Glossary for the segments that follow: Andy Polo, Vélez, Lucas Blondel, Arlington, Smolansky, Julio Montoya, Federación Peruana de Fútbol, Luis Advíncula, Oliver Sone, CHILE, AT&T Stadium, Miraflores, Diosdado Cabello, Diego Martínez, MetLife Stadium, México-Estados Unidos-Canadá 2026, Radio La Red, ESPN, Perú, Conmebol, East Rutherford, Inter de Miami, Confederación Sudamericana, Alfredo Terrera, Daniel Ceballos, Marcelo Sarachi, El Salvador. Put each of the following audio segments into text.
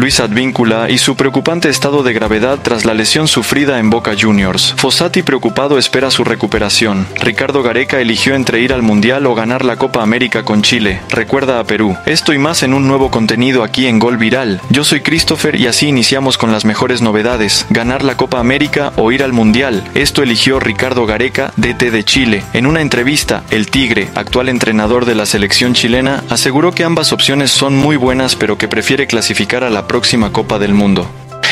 Luis Advíncula y su preocupante estado de gravedad tras la lesión sufrida en Boca Juniors. Fossati preocupado espera su recuperación. Ricardo Gareca eligió entre ir al Mundial o ganar la Copa América con Chile. Recuerda a Perú. Esto y más en un nuevo contenido aquí en Gol Viral. Yo soy Christopher y así iniciamos con las mejores novedades. Ganar la Copa América o ir al Mundial. Esto eligió Ricardo Gareca, DT de Chile. En una entrevista, el Tigre, actual entrenador de la selección chilena, aseguró que ambas opciones son muy buenas pero que prefiere clasificar a la próxima Copa del Mundo.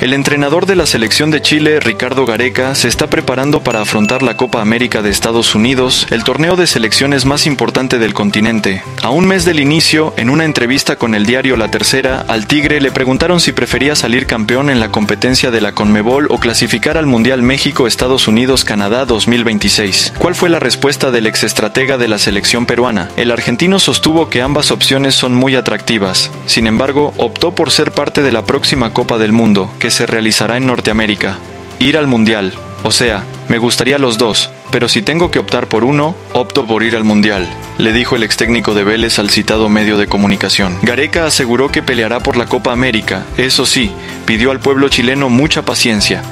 El entrenador de la selección de Chile, Ricardo Gareca, se está preparando para afrontar la Copa América de Estados Unidos, el torneo de selecciones más importante del continente. A un mes del inicio, en una entrevista con el diario La Tercera, al Tigre le preguntaron si prefería salir campeón en la competencia de la Conmebol o clasificar al Mundial México-Estados Unidos-Canadá 2026. ¿Cuál fue la respuesta del exestratega de la selección peruana? El argentino sostuvo que ambas opciones son muy atractivas. Sin embargo, optó por ser parte de la próxima Copa del Mundo, que se realizará en Norteamérica. Ir al Mundial. O sea, me gustaría los dos, pero si tengo que optar por uno, opto por ir al Mundial, le dijo el ex técnico de Vélez al citado medio de comunicación. Gareca aseguró que peleará por la Copa América. Eso sí, pidió al pueblo chileno mucha paciencia.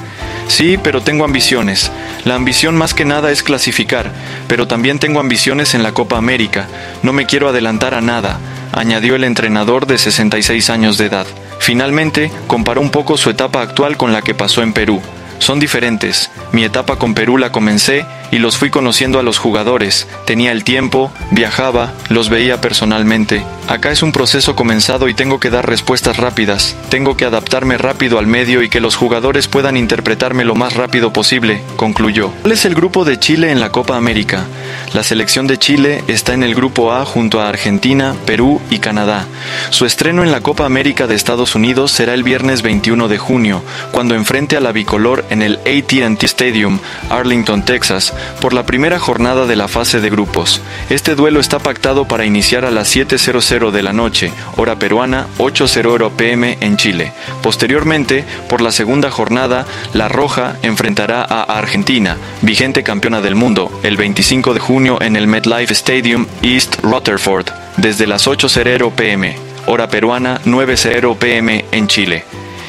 Sí, pero tengo ambiciones. La ambición más que nada es clasificar, pero también tengo ambiciones en la Copa América. No me quiero adelantar a nada, añadió el entrenador de 66 años de edad. Finalmente, comparó un poco su etapa actual con la que pasó en Perú. Son diferentes. Mi etapa con Perú la comencé y los fui conociendo a los jugadores. Tenía el tiempo, viajaba, los veía personalmente. Acá es un proceso comenzado y tengo que dar respuestas rápidas. Tengo que adaptarme rápido al medio y que los jugadores puedan interpretarme lo más rápido posible, concluyó. ¿Cuál es el grupo de Chile en la Copa América? La selección de Chile está en el grupo A junto a Argentina, Perú y Canadá. Su estreno en la Copa América de Estados Unidos será el viernes 21 de junio, cuando enfrente a la bicolor en el AT&T Stadium, Arlington, Texas, por la primera jornada de la fase de grupos. Este duelo está pactado para iniciar a las 7:00 de la noche, hora peruana, 8:00 p.m. en Chile. Posteriormente, por la segunda jornada, La Roja enfrentará a Argentina, vigente campeona del mundo, el 25 de junio en el MetLife Stadium, East Rutherford, desde las 8:00 p.m., hora peruana, 9:00 p.m. en Chile.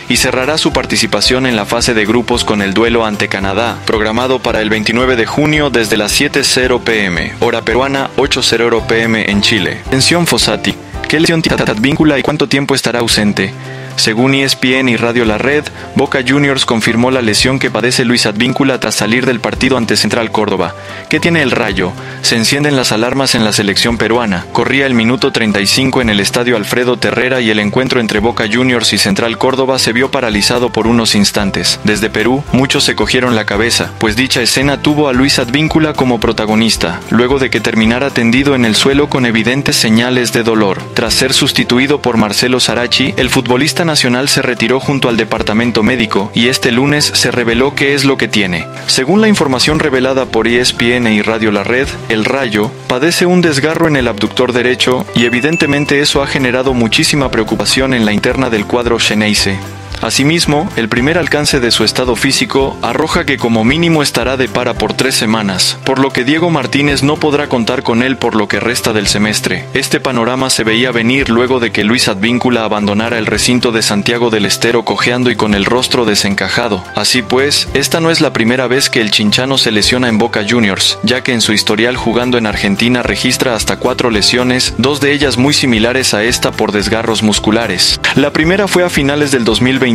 Y cerrará su participación en la fase de grupos con el duelo ante Canadá, programado para el 29 de junio desde las 7:00 p.m., hora peruana, 8:00 p.m. en Chile. Atención Fossati, ¿qué lesión tiene Advíncula y cuánto tiempo estará ausente? Según ESPN y Radio La Red, Boca Juniors confirmó la lesión que padece Luis Advíncula tras salir del partido ante Central Córdoba. ¿Qué tiene el rayo? Se encienden las alarmas en la selección peruana. Corría el minuto 35 en el estadio Alfredo Terrera y el encuentro entre Boca Juniors y Central Córdoba se vio paralizado por unos instantes. Desde Perú, muchos se cogieron la cabeza, pues dicha escena tuvo a Luis Advíncula como protagonista, luego de que terminara tendido en el suelo con evidentes señales de dolor. Tras ser sustituido por Marcelo Sarachi, el futbolista nacional se retiró junto al departamento médico y este lunes se reveló qué es lo que tiene. Según la información revelada por ESPN y Radio La Red, el rayo padece un desgarro en el abductor derecho y evidentemente eso ha generado muchísima preocupación en la interna del cuadro xeneize. Asimismo, el primer alcance de su estado físico arroja que como mínimo estará de para por 3 semanas, por lo que Diego Martínez no podrá contar con él por lo que resta del semestre. Este panorama se veía venir luego de que Luis Advíncula abandonara el recinto de Santiago del Estero cojeando y con el rostro desencajado. Así pues, esta no es la primera vez que el chinchano se lesiona en Boca Juniors, ya que en su historial jugando en Argentina registra hasta 4 lesiones, 2 de ellas muy similares a esta por desgarros musculares. La primera fue a finales del 2020,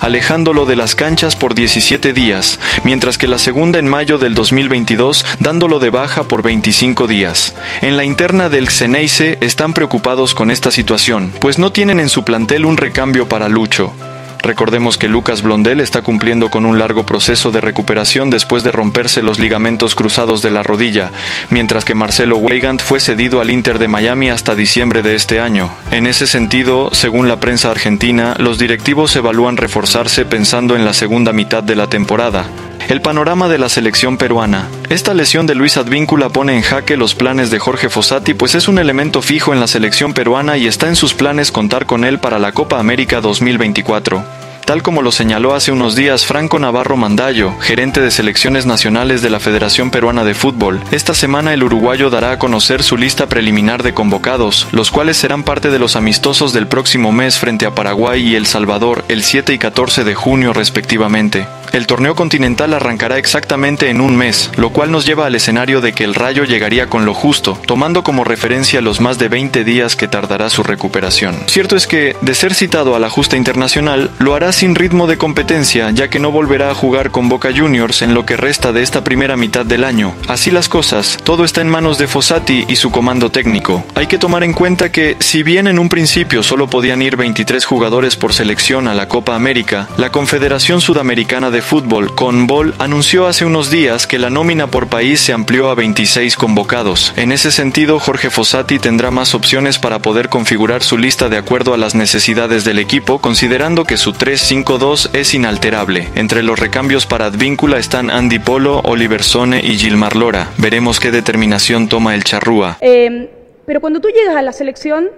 alejándolo de las canchas por 17 días, mientras que la segunda en mayo del 2022, dándolo de baja por 25 días. En la interna del xeneize están preocupados con esta situación, pues no tienen en su plantel un recambio para Lucho. Recordemos que Lucas Blondel está cumpliendo con un largo proceso de recuperación después de romperse los ligamentos cruzados de la rodilla, mientras que Marcelo Weigand fue cedido al Inter de Miami hasta diciembre de este año. En ese sentido, según la prensa argentina, los directivos evalúan reforzarse pensando en la segunda mitad de la temporada. El panorama de la selección peruana. Esta lesión de Luis Advíncula pone en jaque los planes de Jorge Fossati, pues es un elemento fijo en la selección peruana y está en sus planes contar con él para la Copa América 2024. tal como lo señaló hace unos días Franco Navarro Mandallo, gerente de selecciones nacionales de la Federación Peruana de Fútbol. Esta semana el uruguayo dará a conocer su lista preliminar de convocados, los cuales serán parte de los amistosos del próximo mes frente a Paraguay y El Salvador el 7 y 14 de junio respectivamente. El torneo continental arrancará exactamente en un mes, lo cual nos lleva al escenario de que el Rayo llegaría con lo justo, tomando como referencia los más de 20 días que tardará su recuperación. Cierto es que, de ser citado a la justa internacional, lo hará sin ritmo de competencia, ya que no volverá a jugar con Boca Juniors en lo que resta de esta primera mitad del año. Así las cosas, todo está en manos de Fossati y su comando técnico. Hay que tomar en cuenta que, si bien en un principio solo podían ir 23 jugadores por selección a la Copa América, la Confederación Sudamericana de Fútbol, Conmebol, anunció hace unos días que la nómina por país se amplió a 26 convocados. En ese sentido, Jorge Fossati tendrá más opciones para poder configurar su lista de acuerdo a las necesidades del equipo, considerando que su 3-5-2 es inalterable. Entre los recambios para Advíncula están Andy Polo, Oliver Sone y Gilmar Lora. Veremos qué determinación toma el charrúa. Pero cuando tú llegas a la selección,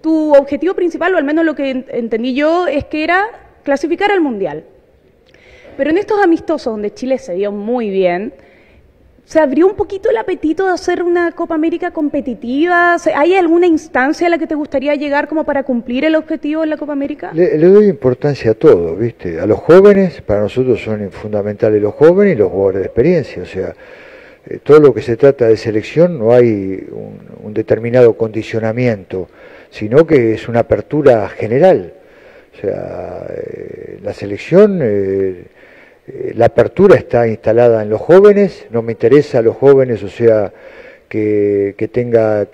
tu objetivo principal, o al menos lo que entendí yo, es que era clasificar al Mundial. Pero en estos amistosos, donde Chile se dio muy bien, se abrió un poquito el apetito de hacer una Copa América competitiva. ¿Hay alguna instancia a la que te gustaría llegar como para cumplir el objetivo de la Copa América? Le doy importancia a todo, ¿viste? A los jóvenes, para nosotros son fundamentales los jóvenes y los jugadores de experiencia. O sea, todo lo que se trata de selección no hay un determinado condicionamiento, sino que es una apertura general. O sea, la selección... La apertura está instalada en los jóvenes, no me interesa a los jóvenes, o sea, que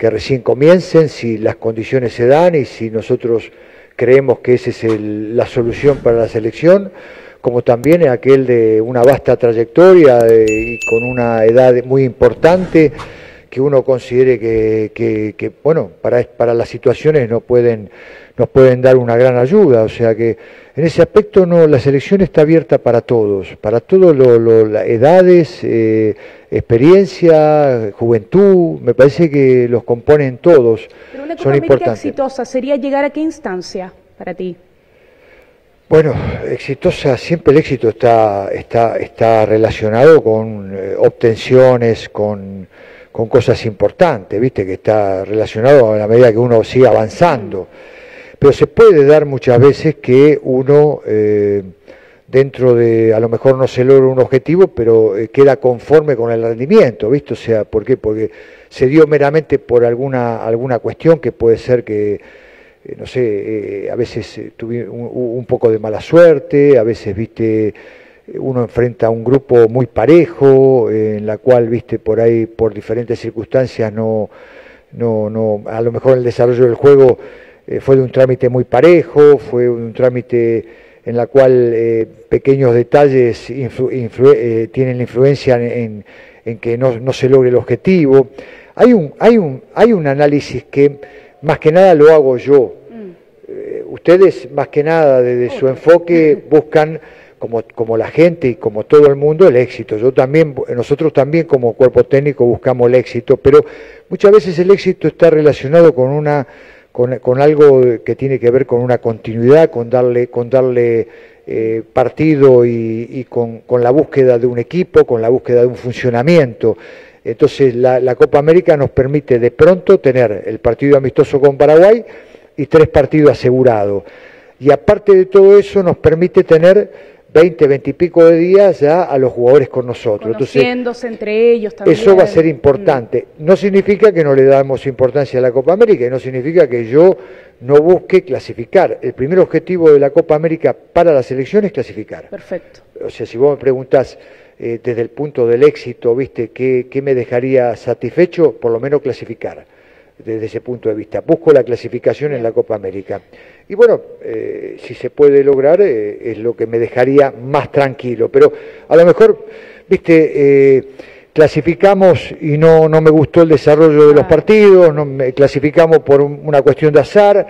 recién comiencen, si las condiciones se dan y si nosotros creemos que esa es la solución para la selección, como también aquel de una vasta trayectoria y con una edad muy importante, que uno considere que bueno, para las situaciones nos pueden dar una gran ayuda, o sea que en ese aspecto no, la selección está abierta para todos las edades, experiencia, juventud, me parece que los componen todos, pero una son importantes. Exitosa sería llegar a qué instancia para ti. Bueno, exitosa, siempre el éxito está relacionado con obtenciones, con cosas importantes, viste, que está relacionado a la medida que uno sigue avanzando. Pero se puede dar muchas veces que uno, dentro de, a lo mejor no se logra un objetivo, pero queda conforme con el rendimiento, ¿viste? O sea, ¿por qué? Porque se dio meramente por alguna cuestión que puede ser que, no sé, a veces tuve un poco de mala suerte, a veces, viste, uno enfrenta a un grupo muy parejo, en la cual, viste, por ahí, por diferentes circunstancias, no a lo mejor el desarrollo del juego fue de un trámite muy parejo, fue un trámite en la cual pequeños detalles tienen la influencia en que no se logre el objetivo. Hay un análisis que más que nada lo hago yo. Ustedes más que nada desde su enfoque buscan, como la gente y como todo el mundo, el éxito. Nosotros también como cuerpo técnico buscamos el éxito, pero muchas veces el éxito está relacionado con algo que tiene que ver con una continuidad, con darle partido y con la búsqueda de un equipo, con la búsqueda de un funcionamiento. Entonces la Copa América nos permite de pronto tener el partido amistoso con Paraguay y 3 partidos asegurados. Y aparte de todo eso nos permite tener 20 y pico de días ya a los jugadores con nosotros. Conociéndose entre ellos también. Eso va a ser importante. No significa que no le damos importancia a la Copa América y no significa que yo no busque clasificar. El primer objetivo de la Copa América para la selección es clasificar. Perfecto. O sea, si vos me preguntás desde el punto del éxito, ¿viste? ¿Qué me dejaría satisfecho? Por lo menos clasificar. Desde ese punto de vista, busco la clasificación en la Copa América. Y bueno, si se puede lograr, es lo que me dejaría más tranquilo. Pero a lo mejor, viste, clasificamos y no me gustó el desarrollo de los partidos, clasificamos por una cuestión de azar,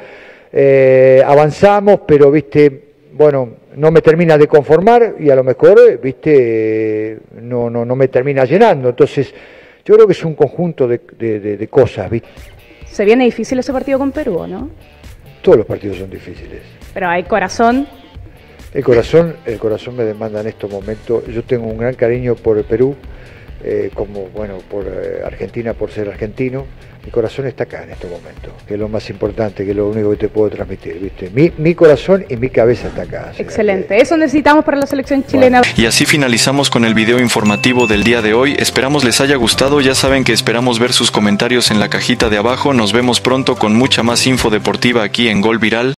avanzamos, pero viste, bueno, no me termina de conformar y a lo mejor, viste, no me termina llenando. Entonces, yo creo que es un conjunto de cosas, ¿viste? Se viene difícil ese partido con Perú, ¿no? Todos los partidos son difíciles. Pero hay corazón. El corazón me demanda en estos momentos. Yo tengo un gran cariño por el Perú, como bueno, por Argentina, por ser argentino. Mi corazón está acá en estos momentos, que es lo más importante, que es lo único que te puedo transmitir, ¿viste? Mi corazón y mi cabeza está acá. Excelente, eso necesitamos para la selección chilena. Bueno. Y así finalizamos con el video informativo del día de hoy. Esperamos les haya gustado, ya saben que esperamos ver sus comentarios en la cajita de abajo. Nos vemos pronto con mucha más info deportiva aquí en Gol Viral.